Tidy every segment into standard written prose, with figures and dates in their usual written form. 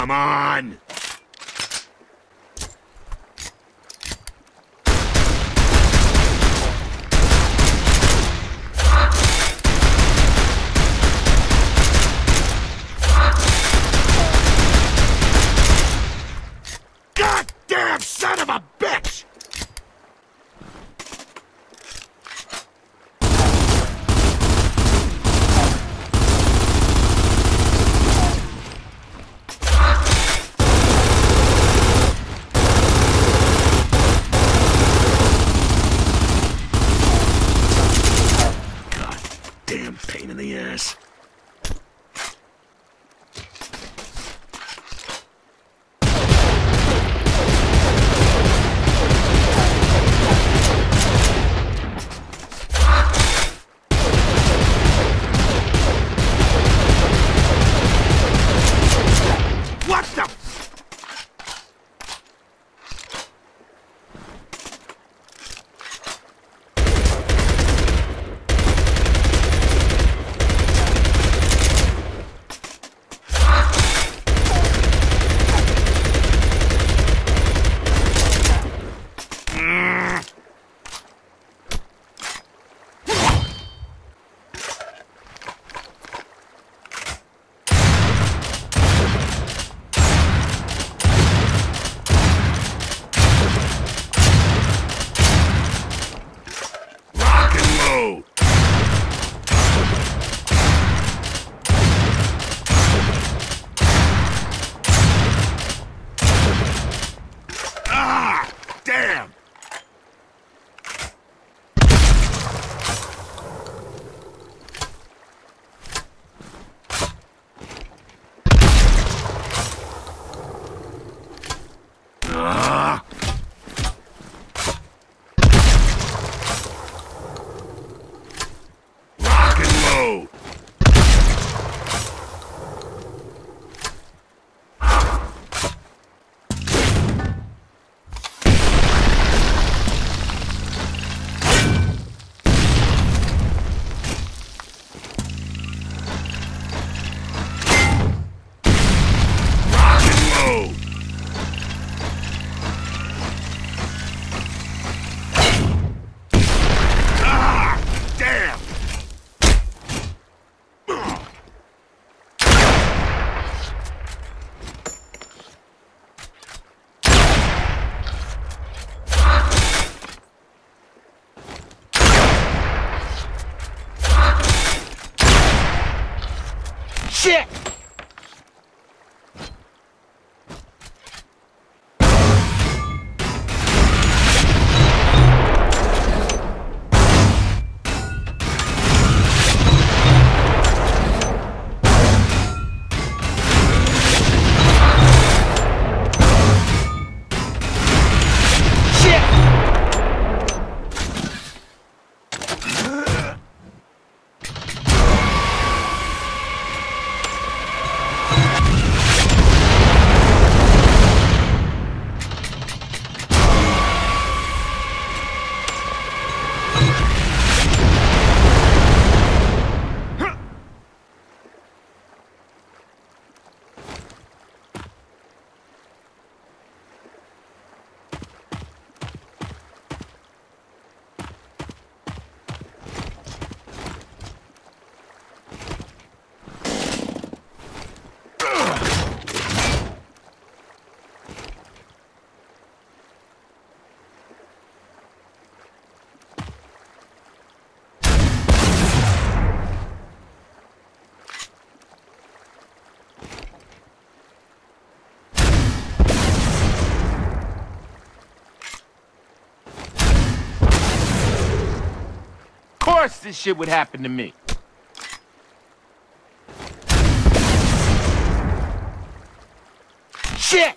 Come on! Goddamn son of a bitch! Damn pain in the ass. What the f- Ah, damn. Shit! Of course this shit would happen to me. Shit!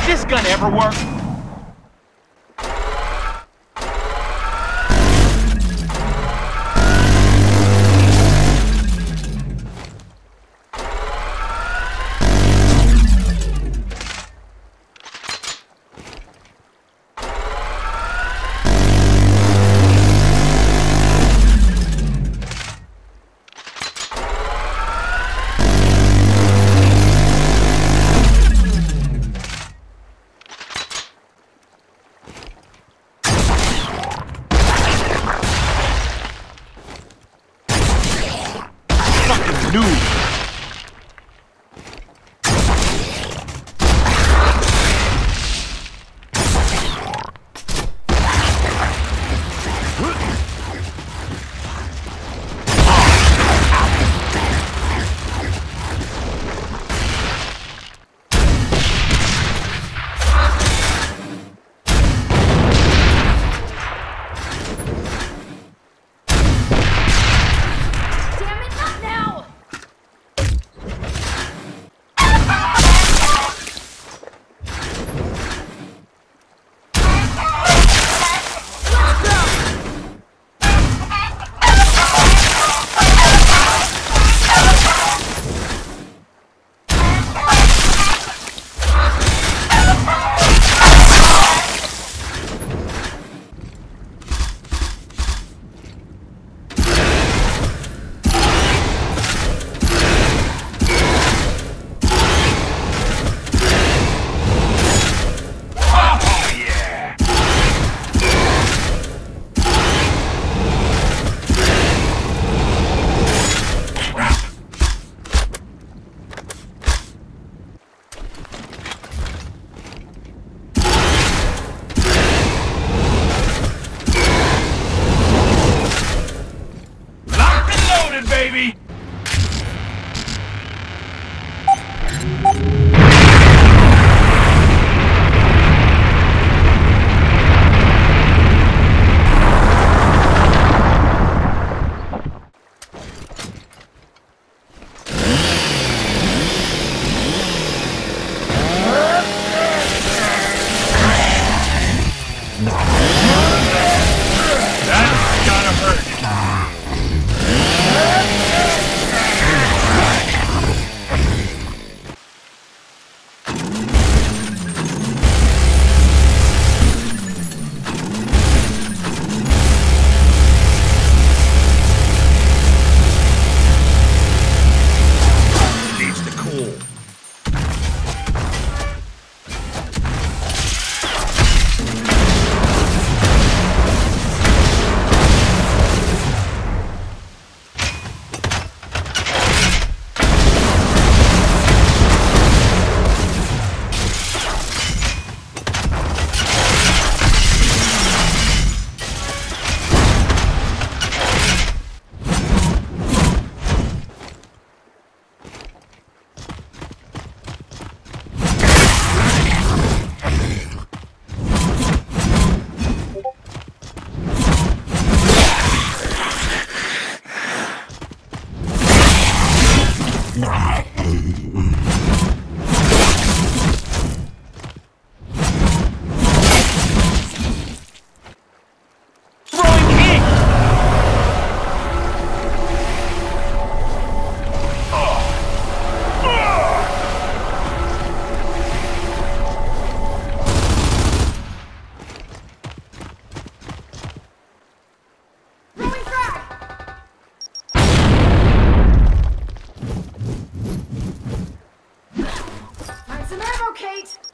Is this gun ever work? Kate!